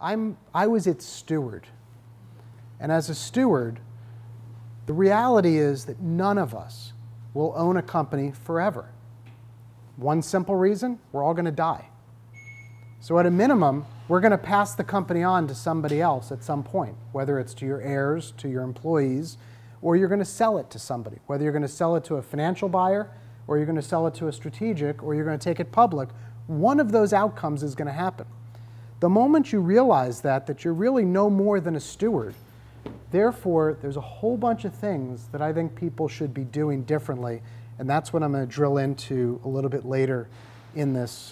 I was its steward. And as a steward, the reality is that none of us will own a company forever. One simple reason, we're all going to die. So at a minimum, we're going to pass the company on to somebody else at some point, whether it's to your heirs, to your employees, or you're going to sell it to somebody, whether you're going to sell it to a financial buyer, or you're going to sell it to a strategic, or you're going to take it public. One of those outcomes is going to happen. The moment you realize that you're really no more than a steward, therefore, there's a whole bunch of things that I think people should be doing differently, and that's what I'm going to drill into a little bit later in this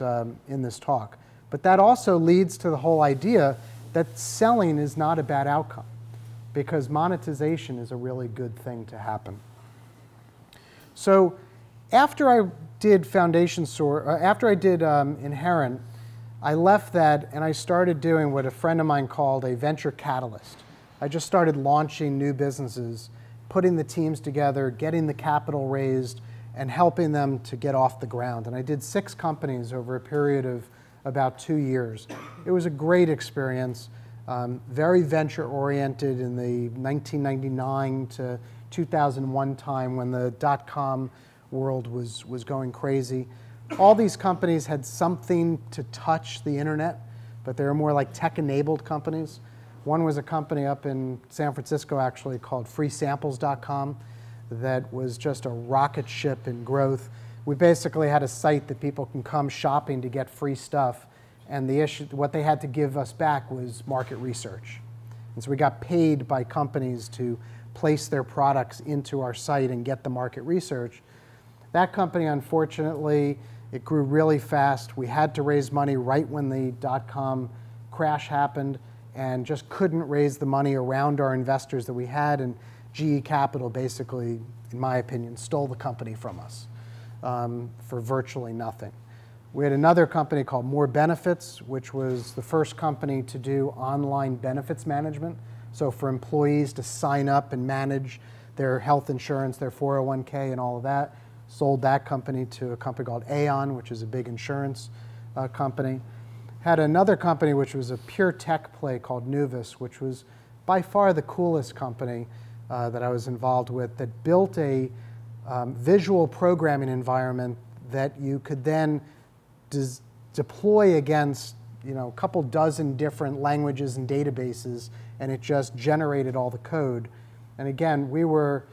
talk. But that also leads to the whole idea that selling is not a bad outcome, because monetization is a really good thing to happen. So after I did Foundation Source, after I did Enherent, I left that and I started doing what a friend of mine called a venture catalyst. I just started launching new businesses, putting the teams together, getting the capital raised, and helping them to get off the ground. And I did 6 companies over a period of about 2 years. It was a great experience, very venture-oriented in the 1999 to 2001 time when the dot-com world was going crazy. All these companies had something to touch the internet, but they were more like tech-enabled companies. One was a company up in San Francisco, actually, called FreeSamples.com that was just a rocket ship in growth. We basically had a site that people can come shopping to get free stuff, and the issue, what they had to give us back was market research. And so we got paid by companies to place their products into our site and get the market research. That company, unfortunately, it grew really fast. We had to raise money right when the dot-com crash happened, and just couldn't raise the money around our investors that we had, and GE Capital basically, in my opinion, stole the company from us for virtually nothing. We had another company called More Benefits, which was the first company to do online benefits management, so for employees to sign up and manage their health insurance, their 401k, and all of that. Sold that company to a company called Aon, which is a big insurance company. Had another company which was a pure tech play called Nuvis, which was by far the coolest company that I was involved with, that built a visual programming environment that you could then deploy against, you know, a couple dozen different languages and databases, and it just generated all the code. And again, we were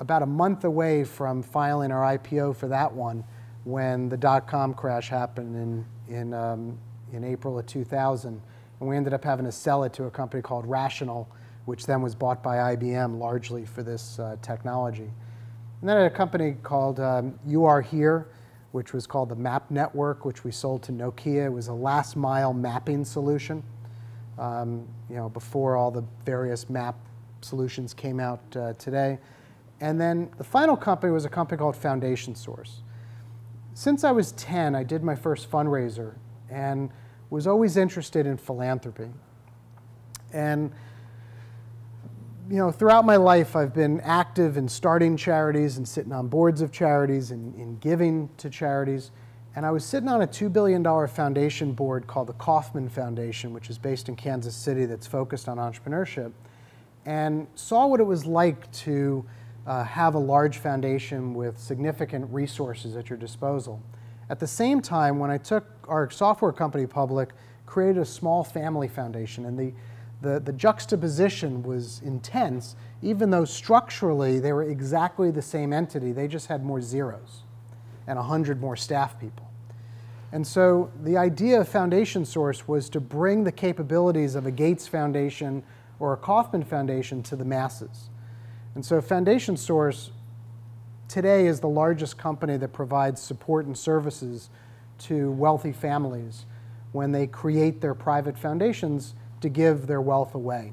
about a month away from filing our IPO for that one when the dot-com crash happened in April of 2000, and we ended up having to sell it to a company called Rational, which then was bought by IBM largely for this technology. And then I had a company called You Are Here, which was called the Map Network, which we sold to Nokia. It was a last mile mapping solution. You know, before all the various map solutions came out today. And then the final company was a company called Foundation Source. Since I was 10, I did my first fundraiser and was always interested in philanthropy. And you know, throughout my life, I've been active in starting charities and sitting on boards of charities and in giving to charities. And I was sitting on a $2 billion foundation board called the Kauffman Foundation, which is based in Kansas City, that's focused on entrepreneurship, and saw what it was like to have a large foundation with significant resources at your disposal. At the same time, when I took our software company public, created a small family foundation, and the juxtaposition was intense, even though structurally they were exactly the same entity. They just had more zeros and 100 more staff people. And so the idea of Foundation Source was to bring the capabilities of a Gates Foundation or a Kauffman Foundation to the masses. And so Foundation Source today is the largest company that provides support and services to wealthy families when they create their private foundations to give their wealth away.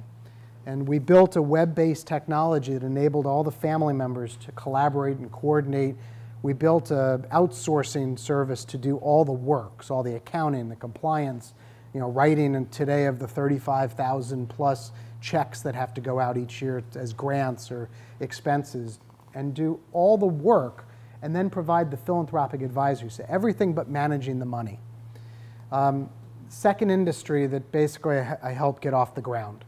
And we built a web-based technology that enabled all the family members to collaborate and coordinate. We built an outsourcing service to do all the work, so all the accounting, the compliance, you know, writing and today of the 35,000 plus checks that have to go out each year as grants or expenses, and do all the work, and then provide the philanthropic advisory, so everything but managing the money. second industry that basically I helped get off the ground.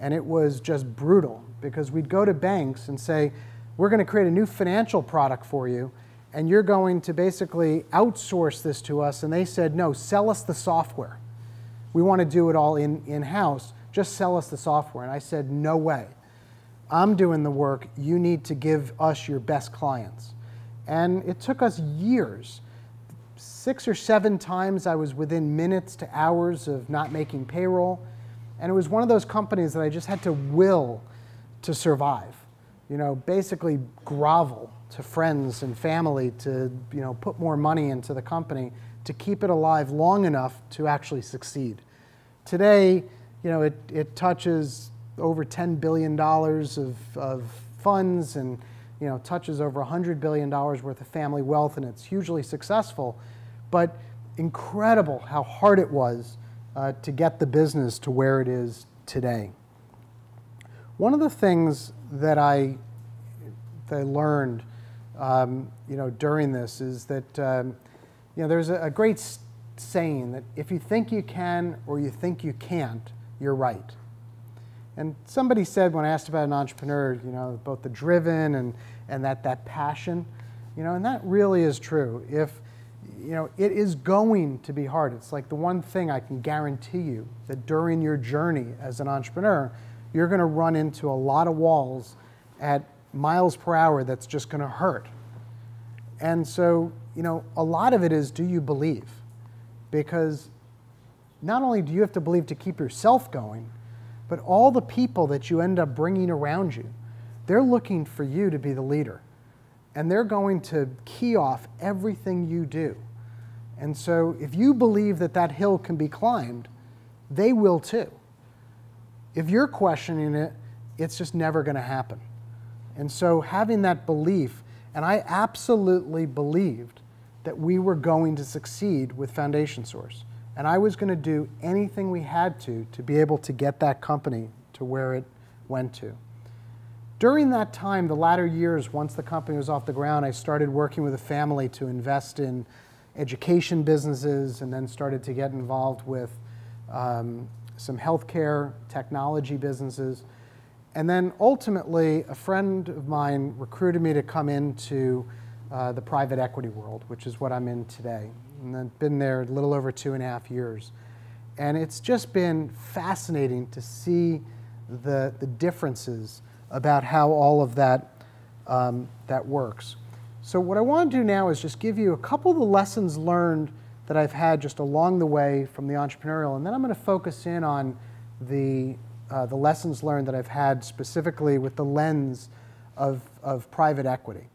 And it was just brutal because we'd go to banks and say, we're going to create a new financial product for you, and you're going to basically outsource this to us. And they said, no, sell us the software. We want to do it all in-house. Just sell us the software. And I said, no way. I'm doing the work. You need to give us your best clients. And it took us years. 6 or 7 times I was within minutes to hours of not making payroll. And it was one of those companies that I just had to will to survive. You know, basically grovel to friends and family to, you know, put more money into the company to keep it alive long enough to actually succeed. Today, you know, it touches over $10 billion of funds and, you know, touches over $100 billion worth of family wealth, and it's hugely successful, but incredible how hard it was to get the business to where it is today. One of the things that I learned, you know, during this is that, you know, there's a great saying that if you think you can or you think you can't, you're right. And somebody said when I asked about an entrepreneur, you know, both the driven and that passion, you know, and that really is true. If, you know, it is going to be hard. It's like the one thing I can guarantee you that during your journey as an entrepreneur, you're going to run into a lot of walls at miles per hour that's just going to hurt. And so, you know, a lot of it is, do you believe? Because not only do you have to believe to keep yourself going, but all the people that you end up bringing around you, they're looking for you to be the leader. And they're going to key off everything you do. And so if you believe that that hill can be climbed, they will too. If you're questioning it, it's just never going to happen. And so having that belief, and I absolutely believed that we were going to succeed with Foundation Source. And I was going to do anything we had to be able to get that company to where it went to. During that time, the latter years, once the company was off the ground, I started working with a family to invest in education businesses and then started to get involved with some healthcare technology businesses. And then ultimately, a friend of mine recruited me to come into the private equity world, which is what I'm in today. And I've been there a little over 2.5 years. And it's just been fascinating to see the differences about how all of that works. So what I want to do now is just give you a couple of the lessons learned that I've had just along the way from the entrepreneurial, and then I'm going to focus in on the lessons learned that I've had specifically with the lens of private equity.